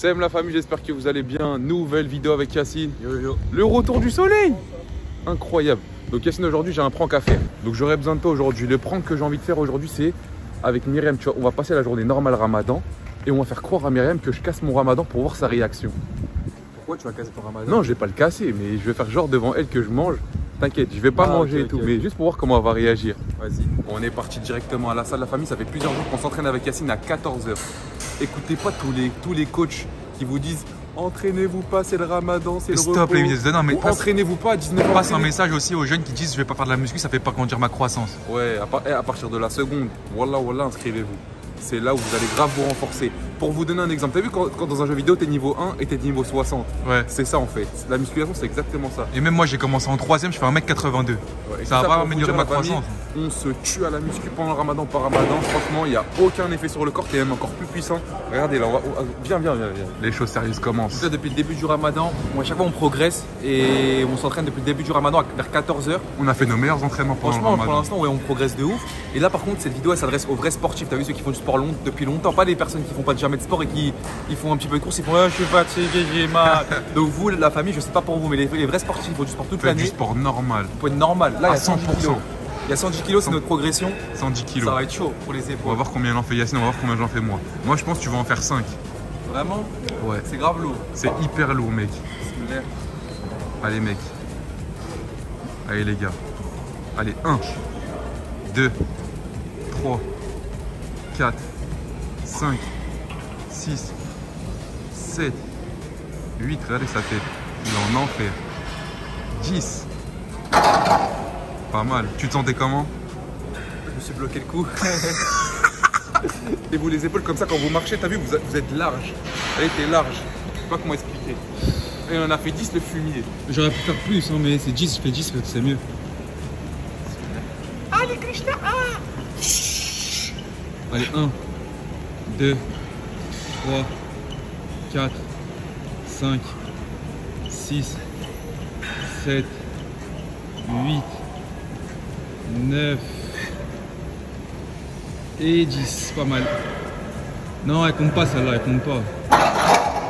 Salam la famille, j'espère que vous allez bien. Nouvelle vidéo avec Yassine. Yo, yo. Le retour du soleil. Incroyable. Donc Yassine, aujourd'hui j'ai un prank à faire. Donc j'aurais besoin de toi aujourd'hui. Le prank que j'ai envie de faire aujourd'hui, c'est avec Myriam. Tu vois, on va passer la journée normale Ramadan et on va faire croire à Myriam que je casse mon Ramadan pour voir sa réaction. Pourquoi tu vas casser ton Ramadan? Non, je vais pas le casser, mais je vais faire genre devant elle que je mange. T'inquiète, je vais pas manger et tout, mais juste pour voir comment elle va réagir. Vas-y. On est parti directement à la salle de la famille. Ça fait plusieurs jours qu'on s'entraîne avec Yassine à 14h. Écoutez pas tous les coachs qui vous disent entraînez-vous pas, c'est le Ramadan, c'est le repos. Stop les vidéos. Non mais entraînez-vous pas à 19h. Passe un message aussi aux jeunes qui disent je vais pas faire de la muscu, ça fait pas grandir ma croissance. Ouais, à partir de la seconde, voilà, voilà, inscrivez-vous. C'est là où vous allez grave vous renforcer. Pour vous donner un exemple, t'as vu quand dans un jeu vidéo t'es niveau 1 et t'es niveau 60. Ouais. C'est ça en fait. La musculation c'est exactement ça. Et même moi j'ai commencé en 3ème, je fais 1m82. Ouais, ça va pas améliorer ma croissance. On se tue à la muscu pendant le Ramadan par Ramadan. Franchement, il n'y a aucun effet sur le corps, t'es même encore plus puissant. Regardez là, on va... viens. Les choses sérieuses commencent. Là, depuis le début du Ramadan, à chaque fois on progresse et on s'entraîne depuis le début du Ramadan vers 14h. On a fait nos meilleurs entraînements pendant le Ramadan. Pour l'instant, ouais, on progresse de ouf. Et là par contre, cette vidéo elle s'adresse aux vrais sportifs. T'as vu ceux qui font du sport long, depuis longtemps, pas les personnes qui font pas jamais de sport et qui ils font un petit peu de course, ils font ah, je suis fatigué, j'ai mal. Donc vous la famille, je sais pas pour vous, mais les vrais sportifs, il faut du sport toute l'année. Du sport normal. Il faut être normal. Là, à il y a 110 kilos. Il y a 110 kilos, c'est notre progression. 110 kilos. Ça va être chaud pour les épaules. On va voir combien j'en fais Yassine, on va voir combien j'en fais moi. Moi, je pense que tu vas en faire 5. Vraiment? Ouais. C'est grave lourd. C'est hyper lourd, mec. Allez, mec. Allez, les gars. Allez, 1, 2, 3, 4, 5. 6, 7, 8, regardez que ça fait, il en enfer, 10, pas mal. Tu te sentais comment? Je me suis bloqué le cou. Et vous les épaules comme ça quand vous marchez, t'as vu, vous êtes large, allez t'es large, je sais pas comment expliquer. Et on en a fait 10 le fumier. J'aurais pu faire plus, hein, mais c'est 10, je fais 10, c'est mieux. Allez Krishna, ah. Allez, 1, 2, 3, 4, 5, 6, 7, 8, 9 et 10. Pas mal. Non, elle compte pas celle-là, elle compte pas.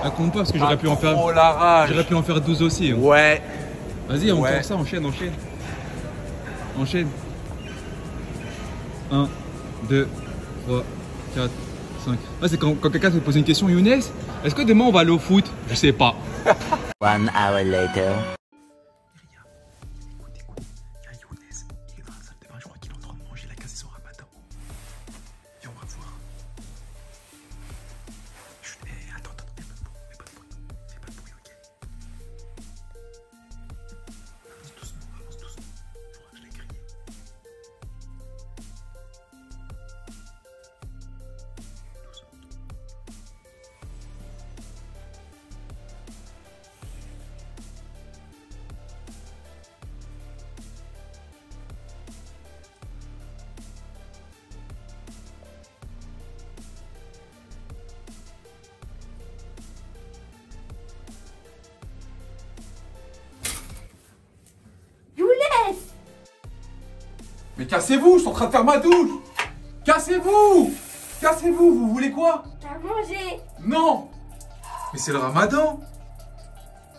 Elle compte pas parce que j'aurais pu en faire. Oh la rage. J'aurais pu en faire 12 aussi. Hein. Ouais. Vas-y, on fait ça, enchaîne, enchaîne. Enchaîne. 1, 2, 3, 4. Ah, c'est quand quelqu'un se pose une question, Younes, est-ce que demain on va aller au foot? Je sais pas. 1 hour later. Écoute, écoute, il y a Younes, il est dans la salle de bain, je crois qu'il est en train de manger, il a cassé son Ramadan. Et on va voir. Chut, hey, attends, attends, fais pas de bruit, fais pas de bruit, ok? Avance doucement, je crois que je l'ai crié. Mais cassez-vous, je suis en train de faire ma douche. Cassez-vous. Cassez-vous, vous voulez quoi? T'as mangé? Non. Mais c'est le Ramadan.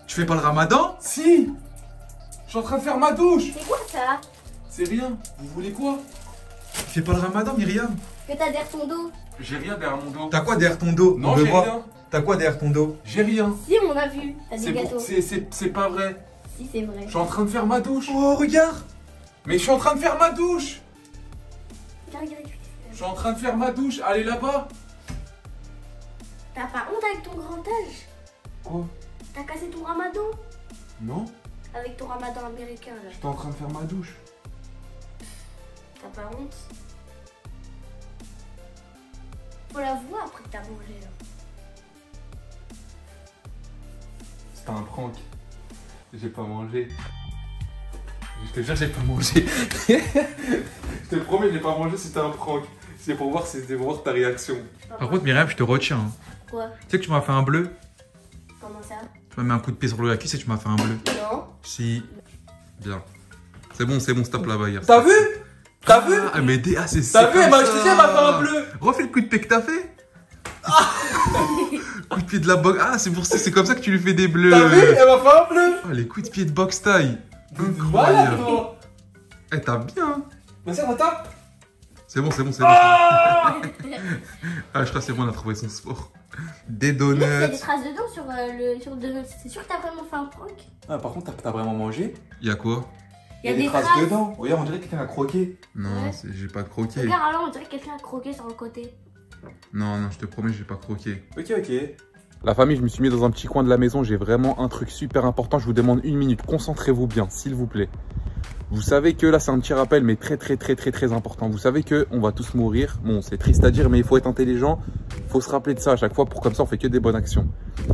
Tu fais pas le Ramadan? Si. Je suis en train de faire ma douche. C'est quoi ça? C'est rien, vous voulez quoi? Tu fais pas le Ramadan, Myriam? Que t'as derrière ton dos? J'ai rien derrière mon dos. T'as quoi derrière ton dos? Non, j'ai rien. T'as quoi derrière ton dos? J'ai rien. Si, on a vu, t'as des gâteaux. C'est pas vrai. Si, c'est vrai. Je suis en train de faire ma douche. Oh, regarde. Mais je suis en train de faire ma douche. Je suis en train de faire ma douche, allez là-bas. T'as pas honte avec ton grand âge? Quoi? T'as cassé ton Ramadan? Non. Avec ton Ramadan américain là. J'étais en train de faire ma douche. T'as pas honte? Faut l'avouer après que t'as mangé là. C'était un prank. J'ai pas mangé. Je te jure, j'ai pas mangé. Je te promets, j'ai pas mangé, c'était un prank. C'est pour voir ta réaction. Par contre, Myriam, je te retiens. Quoi? Tu sais que tu m'as fait un bleu? Comment ça? Tu m'as mis un coup de pied sur le acquis et tu m'as fait un bleu. Non. Si. Bien. C'est bon, stop là-bas hier. T'as vu? T'as vu? Ah, mais ah, c'est ça. T'as vu? Bah, je te dis, elle m'a fait un bleu. Refais le coup de pied que t'as fait. Coup de pied de la boxe. Ah, c'est pour ça, c'est comme ça que tu lui fais des bleus. T'as vu? Elle m'a fait un bleu. Ah, les coups de pied de boxe taille. Incroyable. Eh, t'as bien. Vas-y, retape. C'est bon, c'est bon, c'est bon. Ah, je crois que c'est bon, on a trouvé son sport. Des donuts. Il y a des traces de dents sur le donut. C'est sûr que t'as vraiment fait un prank. Ah, par contre, t'as vraiment mangé. Il y a quoi? Il y a des traces dedans. Regarde, on dirait que quelqu'un a croqué. Non, ouais. J'ai pas croqué. Regarde, alors on dirait que quelqu'un a croqué sur le côté. Non, non, je te promets, j'ai pas croqué. Ok, ok. La famille, je me suis mis dans un petit coin de la maison. J'ai vraiment un truc super important. Je vous demande 1 minute. Concentrez-vous bien, s'il vous plaît. Vous savez que là, c'est un petit rappel, mais très important. Vous savez qu'on va tous mourir. Bon, c'est triste à dire, mais il faut être intelligent. Il faut se rappeler de ça à chaque fois pour comme ça, on fait que des bonnes actions.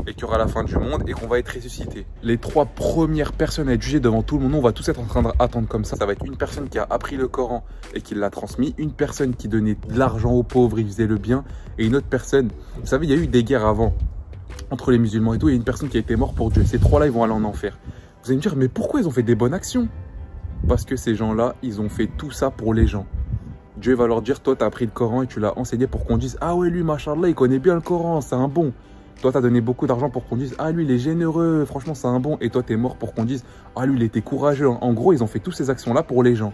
Et qu'il y aura la fin du monde et qu'on va être ressuscité. Les 3 premières personnes à être jugées devant tout le monde, on va tous être en train d'attendre comme ça. Ça va être une personne qui a appris le Coran et qui l'a transmis, une personne qui donnait de l'argent aux pauvres, il faisait le bien, et une autre personne. Vous savez, il y a eu des guerres avant entre les musulmans et tout, et une personne qui a été morte pour Dieu. Ces 3-là, ils vont aller en enfer. Vous allez me dire, mais pourquoi ils ont fait des bonnes actions ? Parce que ces gens-là, ils ont fait tout ça pour les gens. Dieu va leur dire, toi, tu as appris le Coran et tu l'as enseigné pour qu'on dise, ah ouais, lui, machallah, il connaît bien le Coran, c'est un bon. Toi, tu as donné beaucoup d'argent pour qu'on dise, ah lui, il est généreux, franchement, c'est un bon. Et toi, tu es mort pour qu'on dise, ah lui, il était courageux. En gros, ils ont fait toutes ces actions-là pour les gens.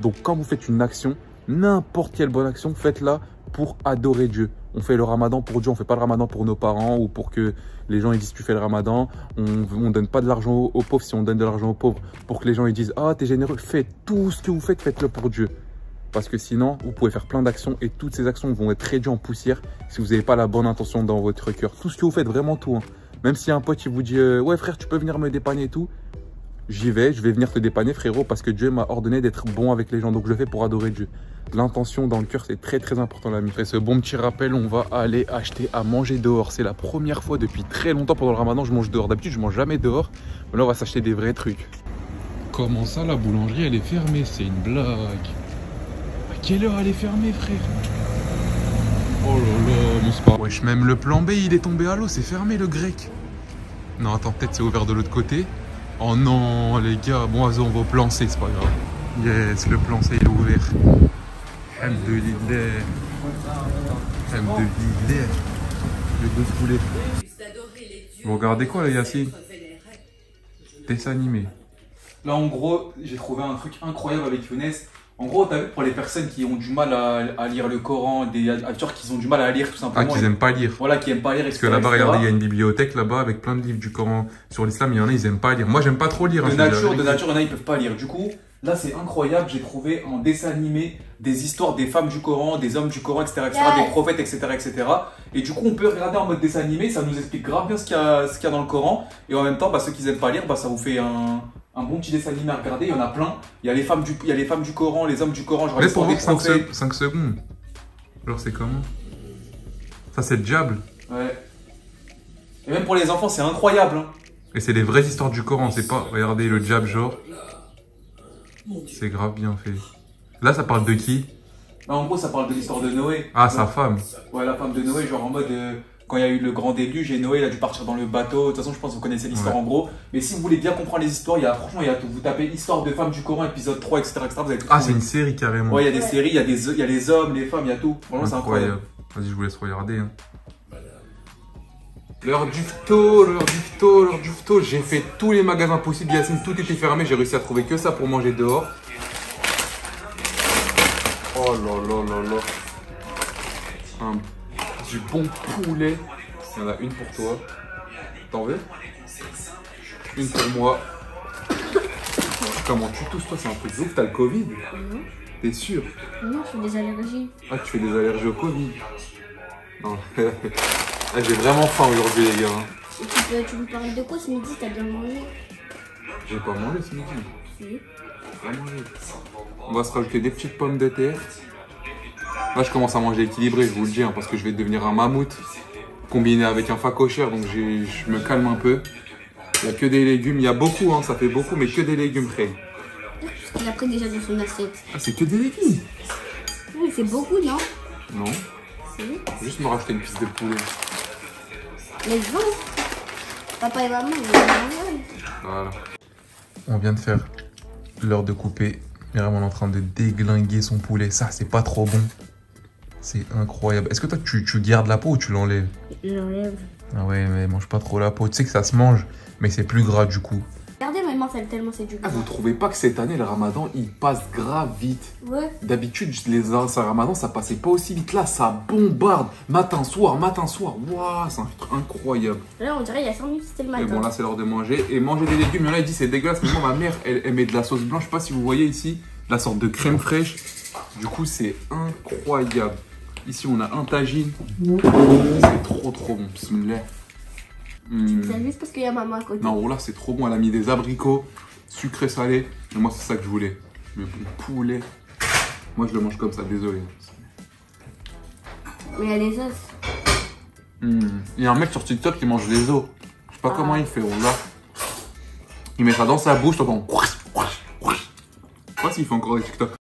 Donc, quand vous faites une action, n'importe quelle bonne action, faites-la pour adorer Dieu. On fait le ramadan pour Dieu, on ne fait pas le ramadan pour nos parents ou pour que les gens ils disent tu fais le ramadan. On ne donne pas de l'argent aux pauvres si on donne de l'argent aux pauvres pour que les gens ils disent ah t'es généreux. Faites tout ce que vous faites, faites-le pour Dieu. Parce que sinon vous pouvez faire plein d'actions et toutes ces actions vont être réduites en poussière si vous n'avez pas la bonne intention dans votre cœur. Tout ce que vous faites, vraiment tout. Hein. Même si un pote il vous dit ouais frère tu peux venir me dépanner et tout. J'y vais, je vais venir te dépanner frérot parce que Dieu m'a ordonné d'être bon avec les gens. Donc je le fais pour adorer Dieu. L'intention dans le cœur, c'est très important l'ami. Après ce bon petit rappel, on va aller acheter à manger dehors. C'est la première fois depuis très longtemps pendant le ramadan, je mange dehors. D'habitude, je mange jamais dehors. Mais là, on va s'acheter des vrais trucs. Comment ça, la boulangerie, elle est fermée? C'est une blague. À quelle heure elle est fermée, frère? Oh là là, mon spa. Wesh, même le plan B, il est tombé à l'eau. C'est fermé, le grec. Non, attends, peut-être c'est ouvert de l'autre côté. Oh non, les gars, bon, on va au plan C, c'est pas grave. Yes, le plan C est ouvert. M de Lillet. Le dos poulet. Vous regardez quoi, les Yacine? Dessin animé. Là, en gros, j'ai trouvé un truc incroyable avec Younes. En gros, t'as vu, pour les personnes qui ont du mal à lire le Coran, des acteurs qui ont du mal à lire tout simplement. Ah, qui n'aiment pas lire. Voilà, qui n'aiment pas lire. Parce que là-bas, regardez, il y a une bibliothèque là-bas avec plein de livres du Coran sur l'islam. Il y en a, ils n'aiment pas lire. Moi, j'aime pas trop lire. De nature, il y en a, ils peuvent pas lire. Du coup. Là, c'est incroyable, j'ai trouvé en dessin animé des histoires des femmes du Coran, des hommes du Coran, etc., etc., des prophètes, etc. Et du coup, on peut regarder en mode dessin animé, ça nous explique grave bien ce qu'il y a dans le Coran. Et en même temps, bah, ceux qui n'aiment pas lire, bah, ça vous fait un bon petit dessin animé à regarder. Il y en a plein. Il y a les femmes du Coran, les hommes du Coran, genre l'histoire des prophètes. 5 secondes. Alors, c'est comment? Ça, c'est le diable. Ouais. Et même pour les enfants, c'est incroyable. Hein. Et c'est les vraies histoires du Coran, c'est pas regardez le diable, genre. C'est grave bien fait. Là, ça parle de qui? Là, en gros, ça parle de l'histoire de Noé. Ah, donc, sa femme. Ouais, la femme de Noé, genre en mode quand il y a eu le grand déluge et Noé, il a dû partir dans le bateau. De toute façon, je pense que vous connaissez l'histoire en gros. Mais si vous voulez bien comprendre les histoires, franchement, vous tapez histoire de femmes du Coran, épisode 3, etc. Vous avez tout c'est une série carrément. Ouais, il y a des séries, il y a les hommes, les femmes, il y a tout. Vraiment, c'est incroyable. Vas-y, je vous laisse regarder. Hein. L'heure du photo, j'ai fait tous les magasins possibles, Yassine, tout était fermé, j'ai réussi à trouver que ça pour manger dehors. Oh là là là là. Du bon poulet. Il y en a une pour toi. T'en veux? Une pour moi. Comment tu tousses toi, c'est un truc de ouf, t'as le Covid? T'es sûr? Non, je fais des allergies. Ah, tu fais des allergies au Covid? Non. J'ai vraiment faim aujourd'hui les gars. Et tu me parles de quoi ce midi? T'as bien mangé? J'ai pas mangé ce midi. Oui. J'ai pas mangé. On va se rajouter des petites pommes de terre. Là je commence à manger équilibré, je vous le dis, hein, parce que je vais devenir un mammouth combiné avec un facochère, donc je me calme un peu. Il n'y a que des légumes, il y a beaucoup, hein, ça fait beaucoup, mais que des légumes frais. Parce qu'il a pris déjà dans son assiette. Ah c'est que des légumes? Oui, c'est beaucoup non? Non. Juste me rajouter une piste de poulet. Mais bon, papa et maman, ils vont manger. Voilà. On vient de faire l'heure de couper. Myriam, on est en train de déglinguer son poulet. Ça, c'est pas trop bon. C'est incroyable. Est-ce que toi, tu gardes la peau ou tu l'enlèves? Je l'enlève. Ah ouais, mais mange pas trop la peau. Tu sais que ça se mange, mais c'est plus gras du coup. Regardez ma main, tellement c'est du gras. Vous trouvez pas que cette année, le ramadan, il passe grave vite? Ouais. D'habitude, les ramadan, ça passait pas aussi vite. Là, ça bombarde. Matin, soir, matin, soir. Waouh, c'est un truc incroyable. Là, on dirait qu'il y a 5 minutes, c'était le matin. Et bon, là, c'est l'heure de manger. Et manger des légumes, il y en a, il dit c'est dégueulasse. Mais moi, ma mère, elle met de la sauce blanche. Je sais pas si vous voyez ici, de la sorte de crème fraîche. Du coup, c'est incroyable. Ici, on a un tagine. C'est trop bon. Bismillah. Tu me dis juste parce qu'il y a maman à côté. Non, là, c'est trop bon. Elle a mis des abricots, sucré salé. Et moi, c'est ça que je voulais. Mais bon, poulet. Moi, je le mange comme ça, désolé. Mais il y a des os. Il y a un mec sur TikTok qui mange des os. Je sais pas comment il fait. Là, il met ça dans sa bouche, t'entends. Je sais pas s'il fait encore des TikTok.